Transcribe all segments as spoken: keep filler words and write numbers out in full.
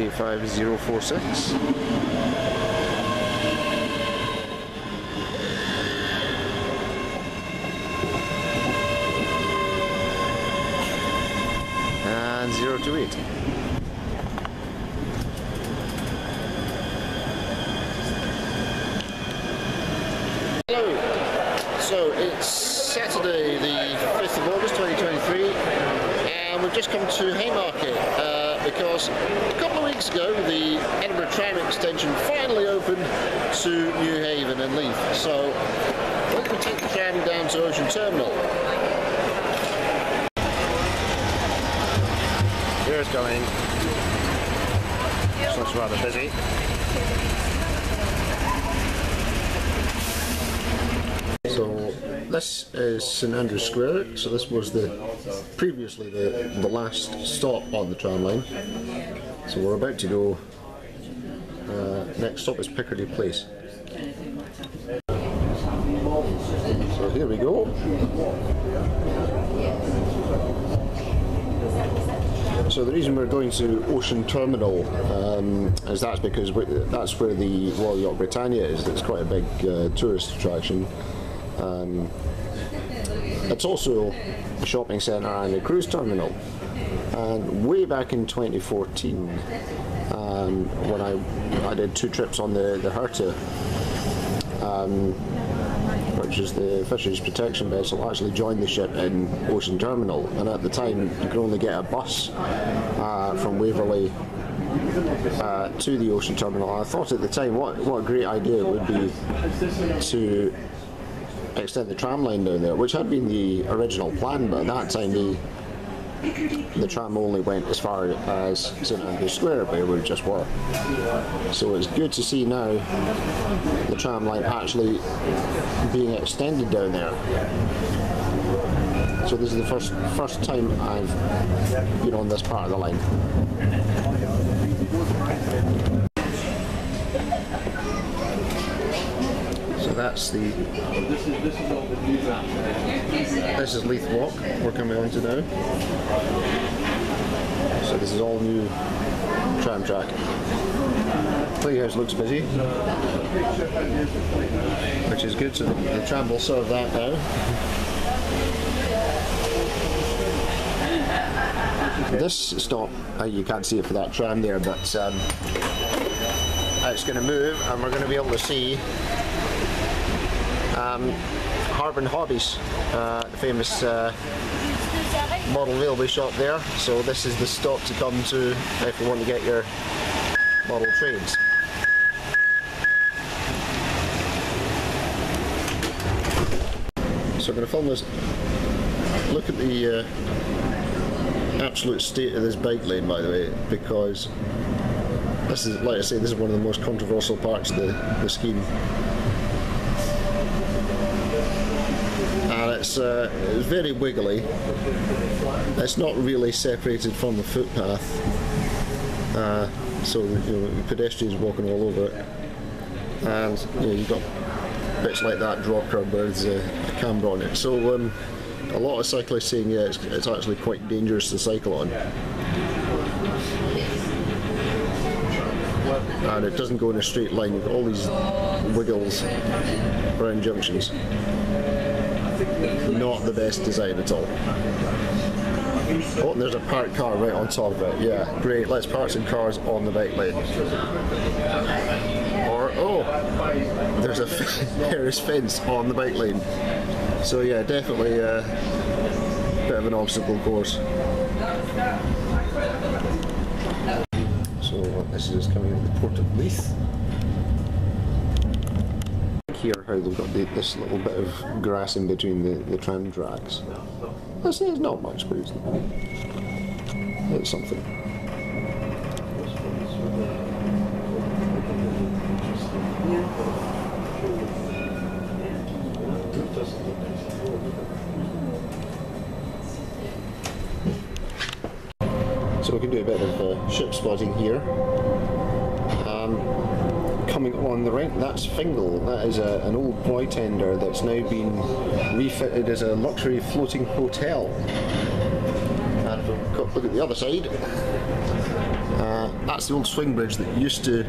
T five zero four six. And zero two eight. Hello. So it's Saturday the fifth of August twenty twenty-three and we've just come to Haymarket. Uh, because a couple of weeks ago the Edinburgh tram extension finally opened to Newhaven and Leith, so I think we take the tram down to Ocean Terminal. Here it's going, this looks rather busy. So this is St Andrew's Square, so this was the previously the, the last stop on the tram line. So we're about to go, uh, next stop is Picardy Place. So here we go. So the reason we're going to Ocean Terminal um, is that's because we, that's where the Royal Yacht Britannia is. It's quite a big uh, tourist attraction. Um, it's also a shopping centre and a cruise terminal, and way back in twenty fourteen um, when I, I did two trips on the, the Herta, um, which is the fisheries protection vessel, actually joined the ship in Ocean Terminal, and at the time you could only get a bus uh, from Waverley Uh, to the Ocean Terminal. I thought at the time what, what a great idea it would be to extend the tram line down there, which had been the original plan, but at that time the, the tram only went as far as St Andrew's Square where we just were. So it's good to see now the tram line actually being extended down there. So this is the first, first time I've been on this part of the line. So that's the, this is Leith Walk we're coming on to now. So this is all new tram track. Playhouse looks busy, which is good, so the, the tram will serve that now. This stop, uh, you can't see it for that tram there, but um, it's going to move and we're going to be able to see um, Harbouring Hobbies, uh, the famous uh, model railway shop there. So this is the stop to come to if you want to get your model trains. So I'm going to film this. Look at the uh, absolute state of this bike lane, by the way, because this is, like I say, this is one of the most controversial parts of the, the scheme, and it's, uh, it's very wiggly. It's not really separated from the footpath, uh, so you know, pedestrians walking all over it, and you know, you've got bits like that drop curb where there's a, a camber on it. So. Um, A lot of cyclists saying, yeah, it's, it's actually quite dangerous to cycle on. And it doesn't go in a straight line, you've got all these wiggles around junctions. Not the best design at all. Oh, and there's a parked car right on top of it. Yeah, great, let's park some cars on the bike lane. Or, oh, there's a there is fence on the bike lane. So yeah, definitely a uh, bit of an obstacle course. So this is just coming into the Port of Leith. Here, how they've got the, this little bit of grass in between the, the tram tracks. I say it's not much, but it's, it's something. So we can do a bit of uh, ship spotting here. Um, coming on the right, that's Fingal. That is a, an old boy tender that's now been refitted as a luxury floating hotel. And if we look at the other side, uh, that's the old swing bridge that used to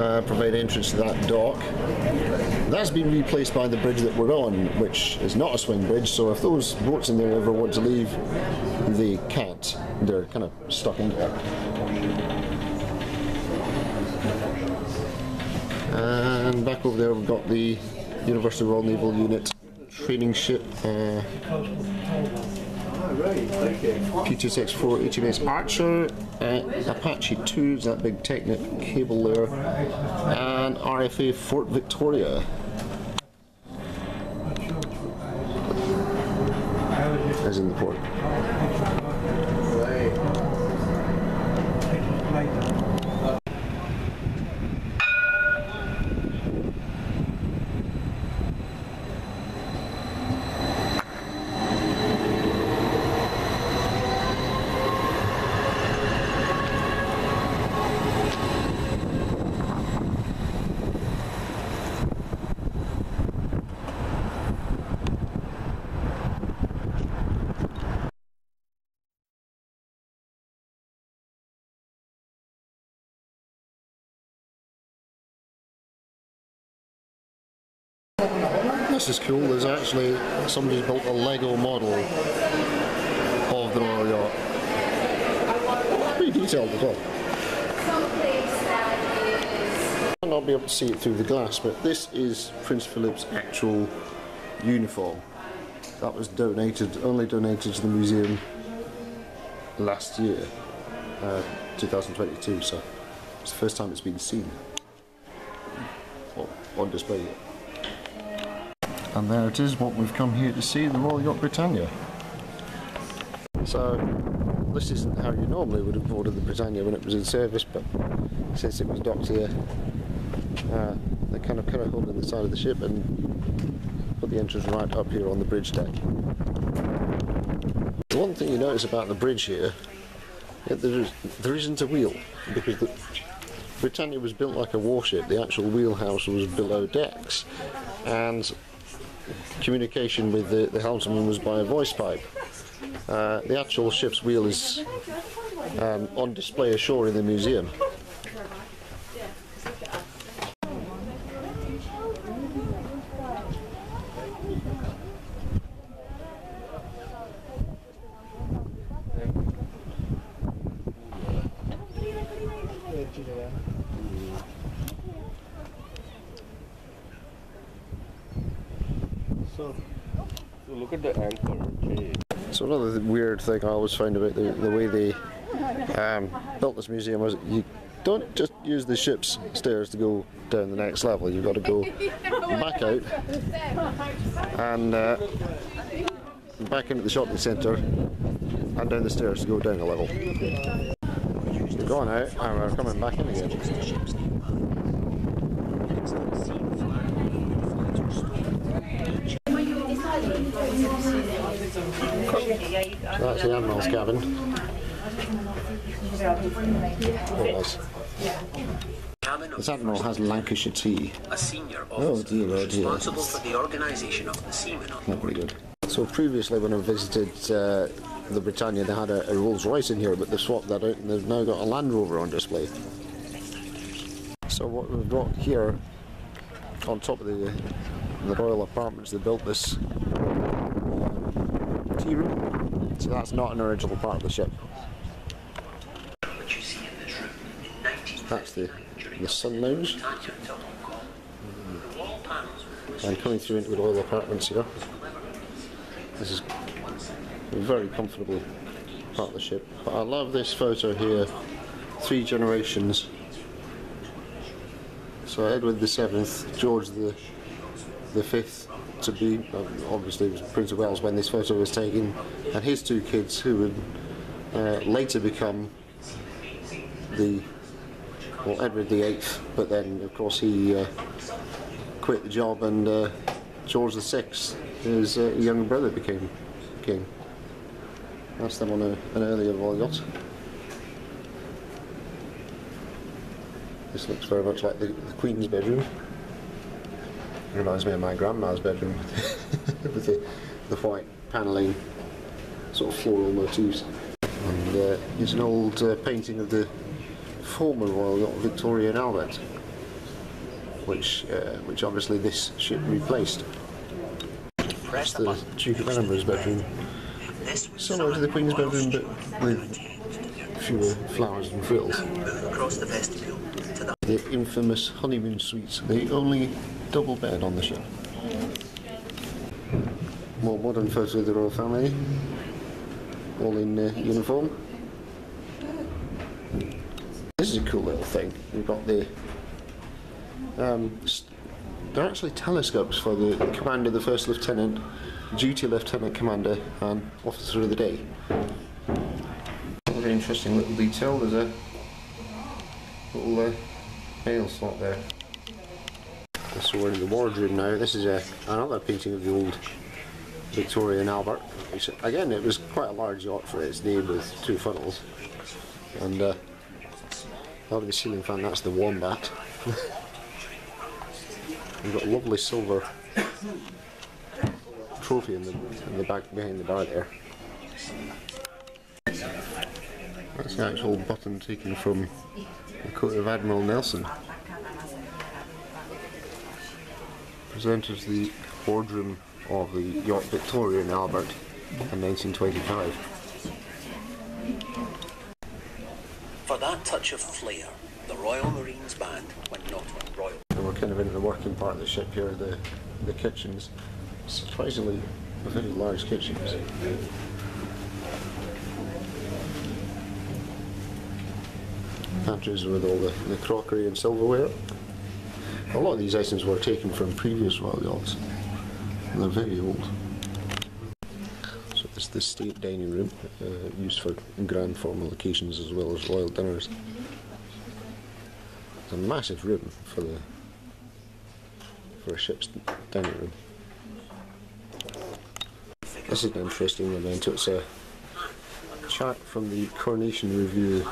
uh, provide entrance to that dock. That's been replaced by the bridge that we're on, which is not a swing bridge, so if those boats in there ever want to leave, they can't. They're kind of stuck in there. And back over there we've got the University Royal Naval Unit training ship, uh, P two six four H M S Archer, uh, Apache two is that big Technic cable there, and R F A Fort Victoria. As in the port. This is cool, there's actually somebody's built a Lego model of the Royal Yacht. Pretty detailed as well. I might not be able to see it through the glass, but this is Prince Philip's actual uniform. That was donated, only donated to the museum last year, uh, two thousand twenty-two, so it's the first time it's been seen, or on display yet. And there it is, what we've come here to see, the Royal Yacht Britannia. So, this isn't how you normally would have boarded the Britannia when it was in service, but since it was docked here, uh, they kind of cut a hole in the side of the ship and put the entrance right up here on the bridge deck. The one thing you notice about the bridge here, yeah, there, is, there isn't a wheel, because the Britannia was built like a warship, the actual wheelhouse was below decks, and communication with the, the helmsman was by a voice pipe. Uh, the actual ship's wheel is um, on display ashore in the museum. So another weird thing I always find about the, the way they um, built this museum was you don't just use the ship's stairs to go down the next level. You've got to go back out and uh, back into the shopping centre and down the stairs to go down a level. We've gone out and we're coming back in again. That's the Admiral's cabin. This Admiral has Lancashire tea. A senior oh dear, oh dear. Responsible for the organisation of the seamen on board. Not very good. So previously when I visited uh, the Britannia, they had a, a Rolls Royce in here, but they swapped that out and they've now got a Land Rover on display. So what we've got here, on top of the, the Royal Apartments, they built this tea room, so that's not an original part of the ship. That's the, the sun lounge. Mm. And coming through into the Royal Apartments here, this is a very comfortable part of the ship. But I love this photo here, three generations. So Edward the Seventh, George the the Fifth, to be obviously was Prince of Wales when this photo was taken, and his two kids, who would uh, later become the well Edward the Eighth, but then of course he uh, quit the job, and uh, George the Sixth, his uh, younger brother, became king. That's them on a, an earlier Royal Yacht. This looks very much like the, the Queen's bedroom. It reminds me of my grandma's bedroom with the, the white panelling, sort of floral motifs. And uh, it's an old uh, painting of the former Royal Yacht Victoria and Albert, which uh, which obviously this ship replaced. Press the, the Duke of Edinburgh's bedroom, similar to the Queen's bedroom, but with fewer flowers and frills. Across the vestibule to the, the infamous honeymoon suites, the only double bed on the ship. More modern photo of the royal family, all in uh, uniform. This is a cool little thing. We've got the um, they're actually telescopes for the commander, the first lieutenant, duty lieutenant commander, and officer of the day. Very interesting little detail. There's a little uh, mail slot there. So we're in the wardroom now. This is a, another painting of the old Victoria and Albert. Which, again, it was quite a large yacht for its name, with two funnels, and uh, out of the ceiling fan, that's the wombat. We've got a lovely silver trophy in the, in the back behind the bar there. That's the actual button taken from the coat of Admiral Nelson. Presented to the boardroom of the yacht Victoria and Albert in nineteen twenty-five. For that touch of flair, the Royal Marines Band went not royal. We're kind of into the working part of the ship here, the, the kitchens. Surprisingly, very large kitchens. Pantries with all the, the crockery and silverware. A lot of these items were taken from previous royal yachts, and they're very old. It's the state dining room, uh, used for grand formal occasions as well as royal dinners. It's a massive room for the for a ship's dining room. This is an interesting memento. It's a chart from the Coronation Review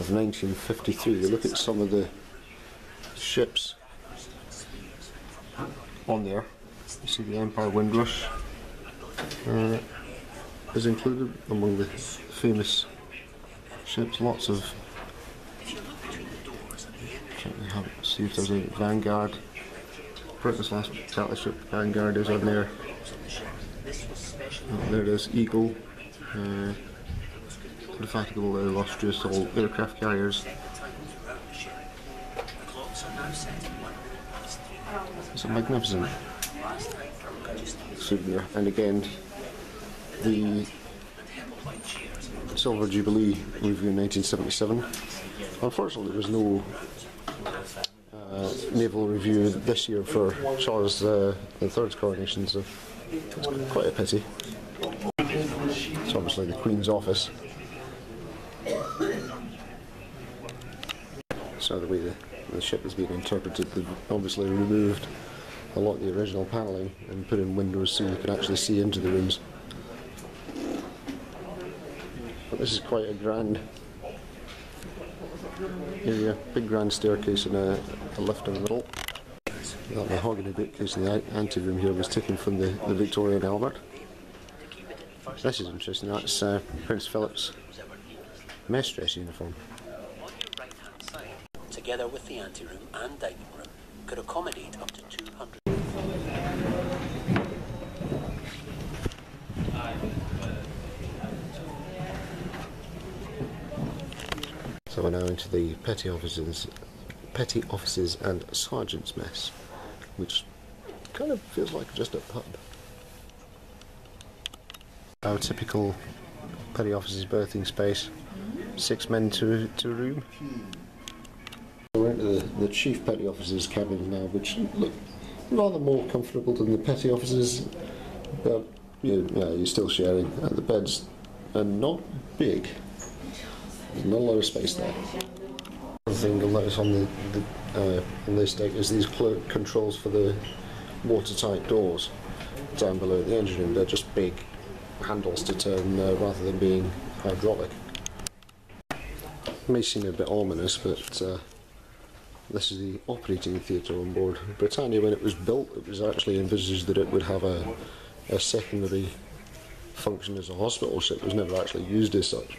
of nineteen fifty-three. They look at some of the ships on there. You see the Empire Windrush. Uh, is included among the famous ships. Lots of, can't see if there's a Vanguard, Britain's last battle ship Vanguard is on there. Oh, there it is, Eagle, uh, Indefatigable, Illustrious, all aircraft carriers. It's a magnificent souvenir, and again, the Silver Jubilee review in nineteen seventy-seven. Unfortunately, there was no uh, naval review this year for Charles uh, the Third's coronation, so it's quite a pity. It's obviously the Queen's office. So the way the, the ship is being interpreted, they've obviously removed a lot of the original panelling and put in windows so you can actually see into the rooms. This is quite a grand area, big grand staircase and a, a lift in the middle. That mahogany bookcase in the anteroom here was taken from the, the Victoria and Albert. This is interesting, that's uh, Prince Philip's mess dress uniform. Together with the anteroom and dining room, could accommodate up to two hundred. So we're now into the petty officers, petty officers and sergeants' mess, which kind of feels like just a pub. Our typical petty officers' berthing space, six men to to a room. We're into the, the chief petty officers' cabin now, which look rather more comfortable than the petty officers, but you, yeah, you're still sharing. And the beds are not big. There's not a lot of space there. One thing you'll notice on, the, the, uh, on this deck is these controls for the watertight doors down below the engine room. They're just big handles to turn uh, rather than being hydraulic. It may seem a bit ominous, but uh, this is the operating theatre on board Britannia. When it was built, it was actually envisaged that it would have a, a secondary function as a hospital ship. It was never actually used as such.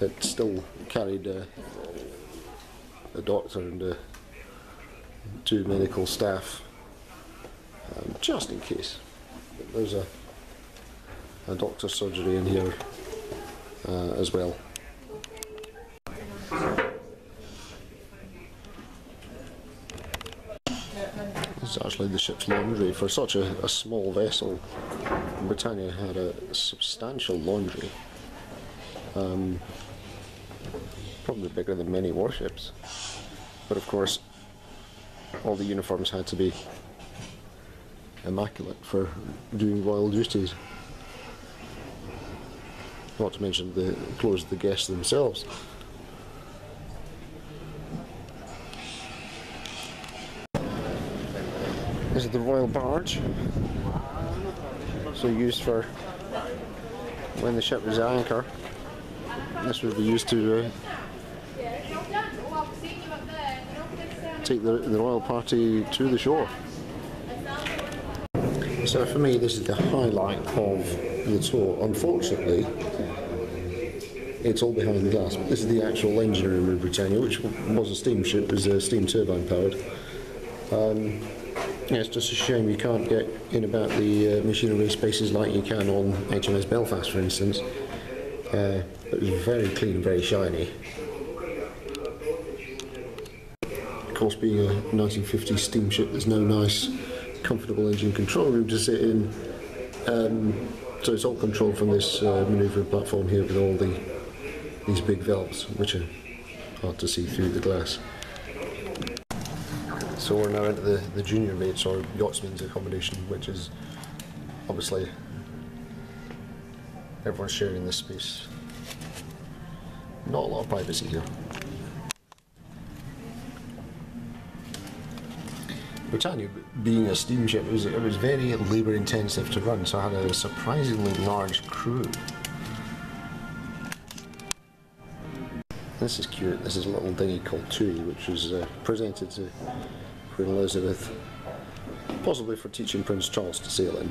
But it still carried uh, the doctor and the two medical staff, um, just in case. There's a, a doctor's surgery in here uh, as well. It's actually the ship's laundry. For such a, a small vessel, Britannia had a substantial laundry, um, probably bigger than many warships, but of course all the uniforms had to be immaculate for doing royal duties, not to mention the clothes of the guests themselves. This is the Royal Barge, so used for when the ship was at anchor. This would be used to uh, take the, the royal party to the shore. So for me this is the highlight of the tour. Unfortunately it's all behind the glass, but this is the actual engine room of Britannia, which was a steamship, it was a steam turbine powered. Um, yeah, it's just a shame you can't get in about the uh, machinery spaces like you can on H M S Belfast, for instance. Uh, it was very clean, very shiny. Of course, being a nineteen fifties steamship, there's no nice, comfortable engine control room to sit in. Um, so it's all controlled from this uh, manoeuvring platform here with all the these big valves, which are hard to see through the glass. So we're now into the, the junior mate's or yachtsman's accommodation, which is obviously everyone's sharing this space. Not a lot of privacy here. Britannia, being a steamship, it was, it was very labour intensive to run, so I had a surprisingly large crew. This is cute. This is a little dinghy called Tui, which was uh, presented to Queen Elizabeth, possibly for teaching Prince Charles to sail in.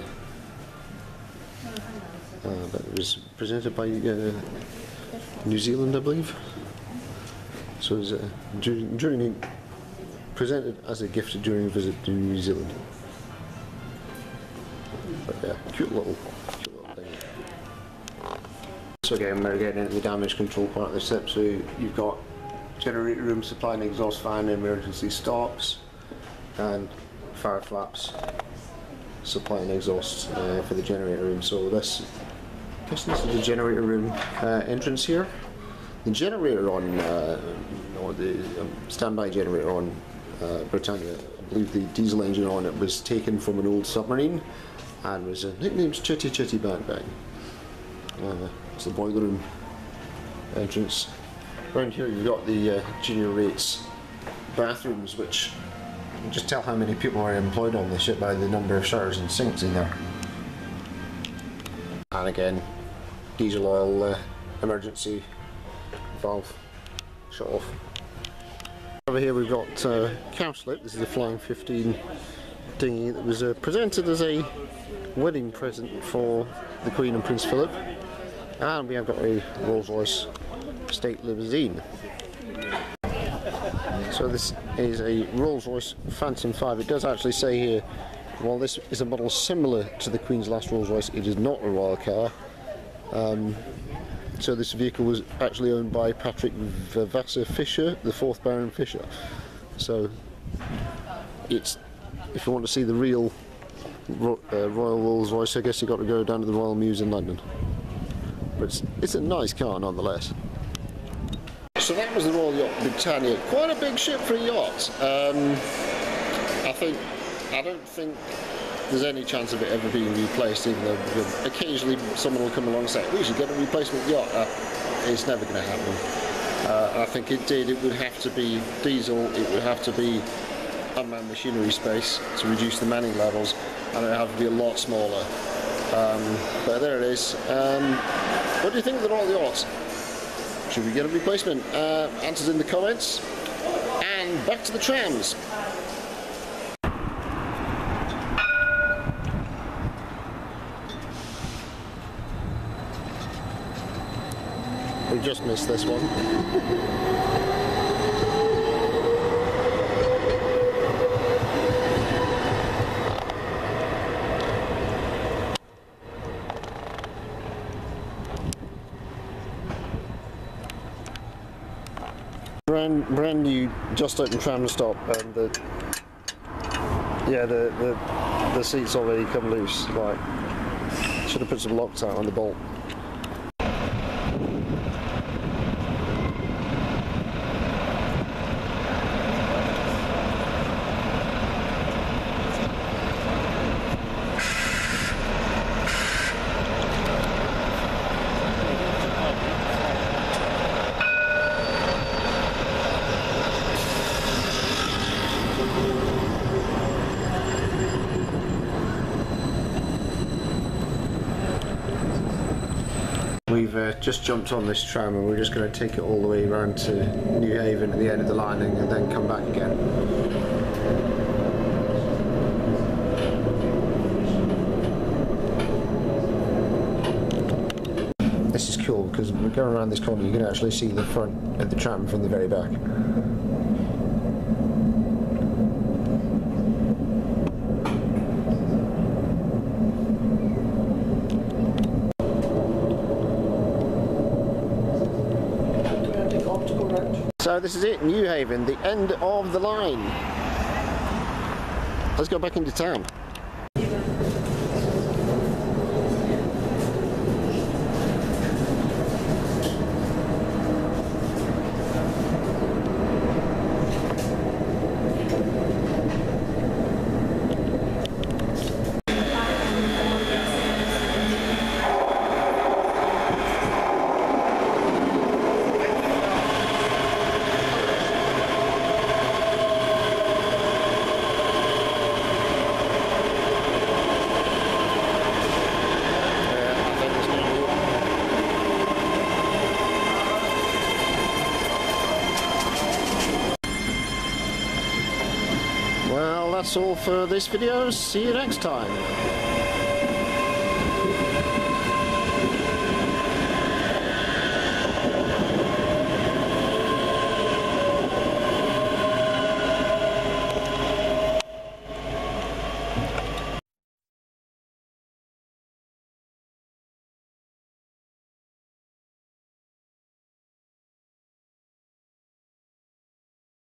Uh, but it was presented by uh, New Zealand, I believe. So it was uh, during, during presented as a gift during a visit to New Zealand. But yeah, cute little, cute little thing. So again, we're getting into the damage control part of the ship. So you've got generator room, supply and exhaust fan, emergency stops, and fire flaps, supply and exhaust uh, for the generator room. So this. This is the generator room uh, entrance here. The generator on, uh, or the um, standby generator on uh, Britannia, I believe the diesel engine on it was taken from an old submarine and was uh, nicknamed Chitty Chitty Bang Bang. Uh, it's the boiler room entrance. Around here you've got the uh, junior mate's bathrooms, which you can just tell how many people are employed on the ship by the number of showers and sinks in there. And again, diesel oil uh, emergency valve shut off. Over here we've got uh, cowslip. This is the Flying fifteen dinghy that was uh, presented as a wedding present for the Queen and Prince Philip. And we have got a Rolls Royce state limousine. So this is a Rolls Royce Phantom Five. It does actually say here, while this is a model similar to the Queen's last Rolls Royce, it is not a royal car. Um, so this vehicle was actually owned by Patrick Vavasa Fisher, the fourth Baron Fisher. So it's, if you want to see the real ro uh, Royal Rolls Royce, I guess you've got to go down to the Royal Mews in London. But it's, it's a nice car nonetheless. So that was the Royal Yacht Britannia. Quite a big ship for a yacht. Um, I think. I don't think there's any chance of it ever being replaced, even though occasionally someone will come along and say, we should get a replacement yacht. Uh, it's never going to happen. Uh, I think it did. It would have to be diesel, it would have to be unmanned machinery space to reduce the manning levels, and it would have to be a lot smaller. Um, but there it is. Um, what do you think of the Royal Yacht? Should we get a replacement? Uh, answers in the comments. And back to the trams. We just missed this one. brand brand new, just opened tram stop, and the yeah the the the seats already come loose. Like, should have put some Loctite on the bolt. We've uh, just jumped on this tram and we're just going to take it all the way around to Newhaven at the end of the lining and then come back again. This is cool because we're going around this corner, you can actually see the front of the tram from the very back. So this is it, Newhaven, the end of the line. Let's go back into town. That's all for this video. See you next time.